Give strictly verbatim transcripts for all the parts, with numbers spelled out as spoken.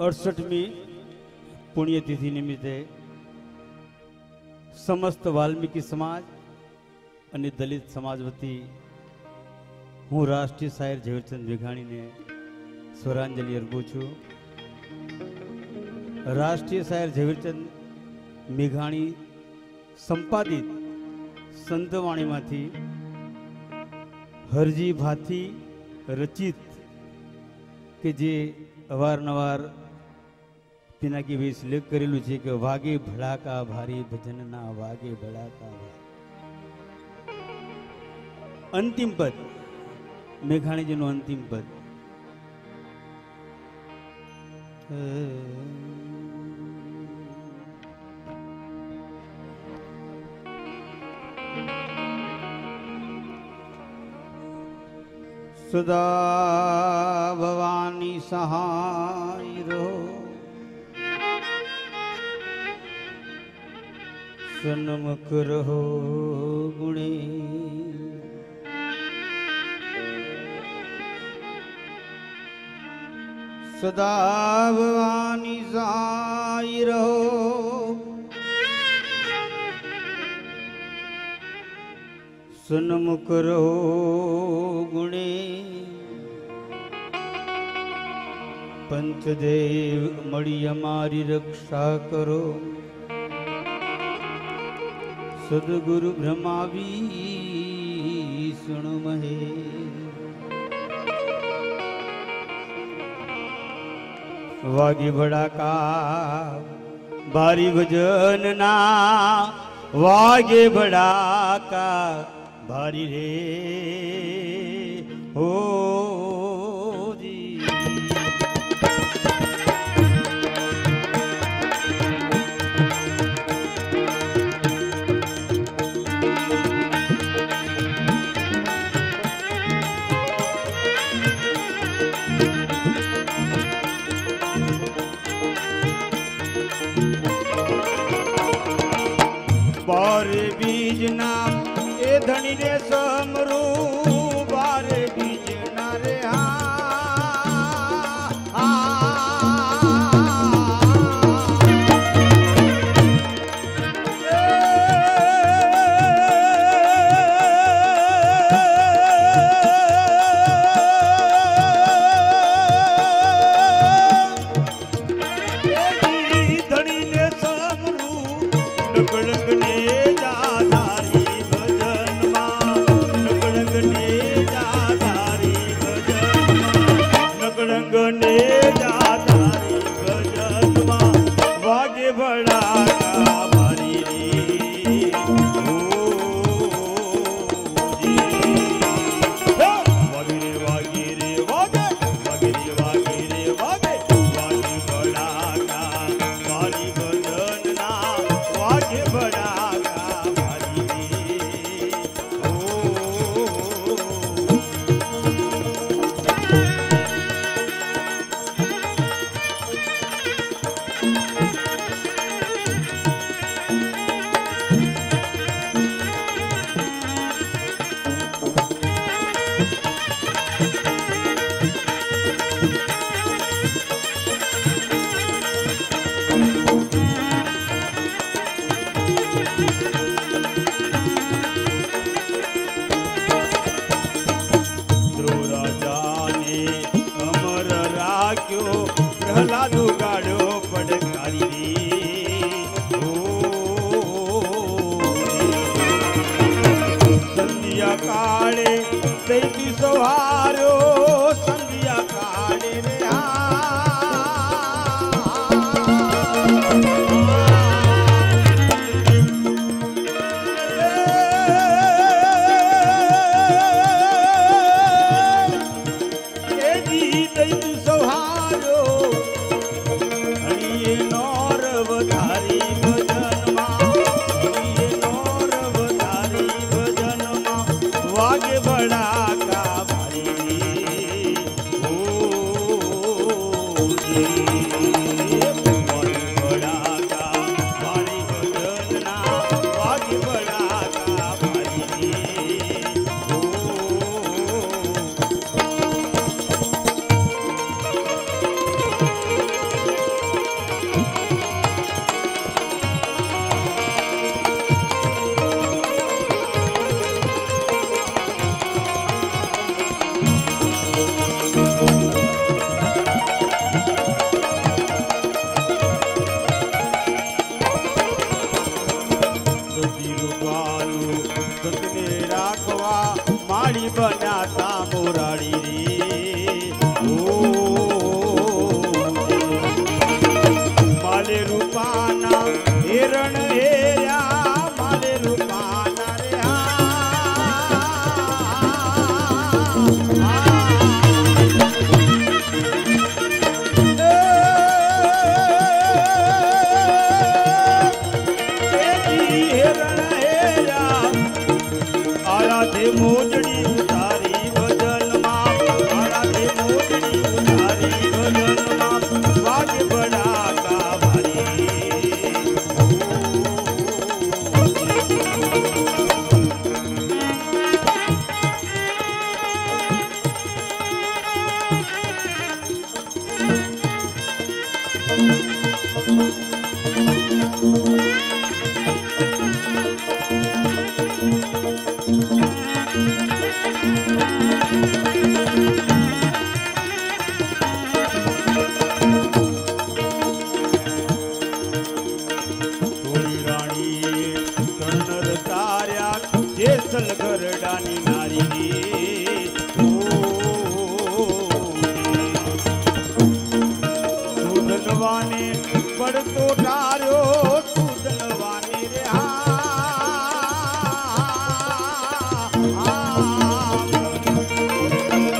अड़सठवीं पुण्यतिथि निमित्ते समस्त वाल्मीकि समाज अन्य दलित समाज वती हूँ राष्ट्रीय शायर झेरचंद मेघाणी ने स्वरांजलि अर्पू छू। राष्ट्रीय शायर झेरचंद मेघाणी संपादित संतवाणी मांथी हरजी भाथी रचित के जे अवारनवार पिनाकी भाई सिलेक्ट करेलू है कि वागे भड़ाका भारी भजन ना वागे भड़ाका भारी। अंतिम पद मेघाणी जी नो अंतिम पद सदा भवानी सहाय रहो सन्मुख रहो गुणे सदा भवानी सहाय रहो सन्मुख रहो गुणे पंचदेव मड़ी हमारी रक्षा करो सदगुरु ब्रह्मावी सुनु महे। वागी भड़ाका भारी भजन ना वागे भड़ाका भारी रे हो जी। बारे बीज नाम ए धनी रे समरू बारे बीज ना रे हा। संतवाणी पड़तो तारो तू दलवानी रे हा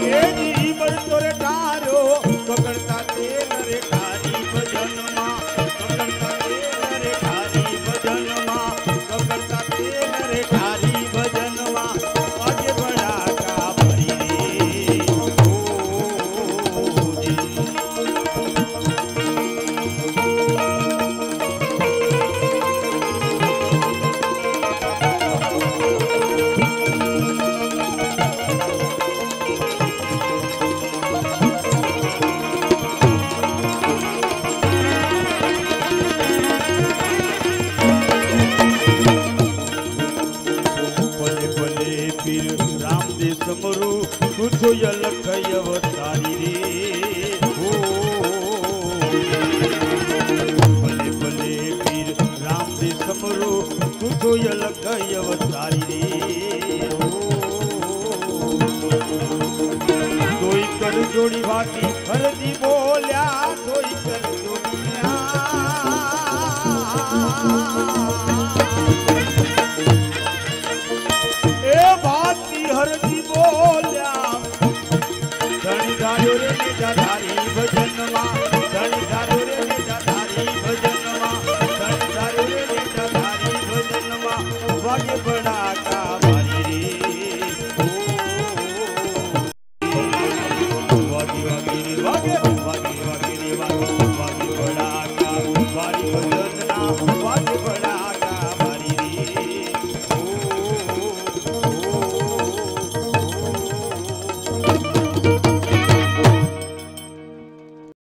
ये जी पड़तो रे तारो पकड़ता ते रे खारी भजन मा पकड़ता ते रे खारी भजन मा पकड़ता ते रे खारी भजन मा आज बड़ा का भरी कुछ लखय अवतारी रे हो भले भले पीर राम दे समरो कुछ लखय अवतारी रे हो कोई कर जोड़ी भाती हरदी बोल्या कोई कर जोड़िया ए भाती हरदी बोल्या धारो रे निजा धारी भजनवा धन धारो रे निजा धारी भजनवा धन धारो रे निजा धारी भजनवा वागे बड़ा का भारी ओ वागे वागे रे वागे वागे वागे रे वागे वागे बड़ा का भारी भजनवा वागे